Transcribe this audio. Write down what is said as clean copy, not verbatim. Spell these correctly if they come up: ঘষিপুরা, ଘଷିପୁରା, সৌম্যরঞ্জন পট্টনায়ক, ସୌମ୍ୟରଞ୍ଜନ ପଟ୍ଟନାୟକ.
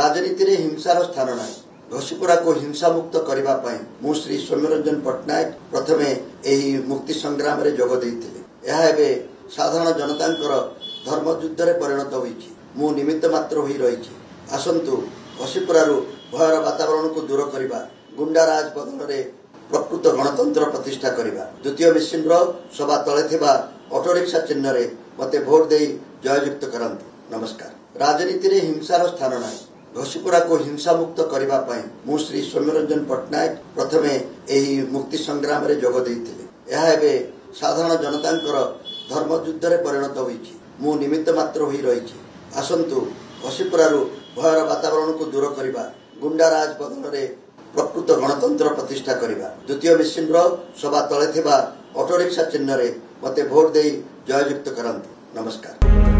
রাজনীতিরে হিংসার স্থান নাই। ঘষিপুরাকে হিংসামুক্ত করিবা পাই মু শ্রী সৌম্যরঞ্জন পট্টনায়ক প্রথমে এই মুক্তি সংগ্রামে যোগ দিয়েছিলেন। ଏହା ଏବେ ସାଧାରଣ ଜନତାଙ୍କର ଧର୍ମ ଯୁଦ୍ଧରେ ପରିଣତ ହୋଇଛି। ମୁଁ ନିମିତ୍ତ ମାତ୍ର ହୋଇ ରହିଛି। ଆସନ୍ତୁ ଘଷିପୁରାରୁ ଭୟର ବାତାବରଣକୁ ଦୂର କରିବା, ଗୁଣ୍ଡାରାଜ ବଦଳରେ ପ୍ରକୃତ ଗଣତନ୍ତ୍ର ପ୍ରତିଷ୍ଠା କରିବା। ଦ୍ୱିତୀୟ ମିଶିନ୍ର ସଭା ତଳେ ଥିବା ଅଟୋରିକ୍ସା ଚିହ୍ନରେ ମୋତେ ଭୋଟ ଦେଇ ଜୟଯୁକ୍ତ କରନ୍ତୁ। ନମସ୍କାର। ରାଜନୀତିରେ ହିଂସାର ସ୍ଥାନ ନାହିଁ। ଘଷିପୁରାକୁ ହିଂସାମୁକ୍ତ କରିବା ପାଇଁ ମୁଁ ଶ୍ରୀ ସୌମ୍ୟରଞ୍ଜନ ପଟ୍ଟନାୟକ ପ୍ରଥମେ ଏହି ମୁକ୍ତି ସଂଗ୍ରାମରେ ଯୋଗ ଦେଇଥିଲି। ଏହା ଏବେ ସାଧାରଣ ଜନତାଙ୍କର ଧର୍ମଯୁଦ୍ଧରେ ପରିଣତ ହୋଇଛି। ମୁଁ ନିମିତ୍ତ ମାତ୍ର ହୋଇ ରହିଛି। ଆସନ୍ତୁ ଘଷିପୁରାରୁ ଭୟର ବାତାବରଣକୁ ଦୂର କରିବା, ଗୁଣ୍ଡାରାଜ ବଦଳରେ ପ୍ରକୃତ ଗଣତନ୍ତ୍ର ପ୍ରତିଷ୍ଠା କରିବା। ଦ୍ୱିତୀୟ ମିଶିନ୍ର ସଭା ତଳେ ଥିବା ଅଟୋରିକ୍ସା ଚିହ୍ନରେ ମୋତେ ଭୋଟ ଦେଇ ଜୟଯୁକ୍ତ କରନ୍ତୁ। ନମସ୍କାର।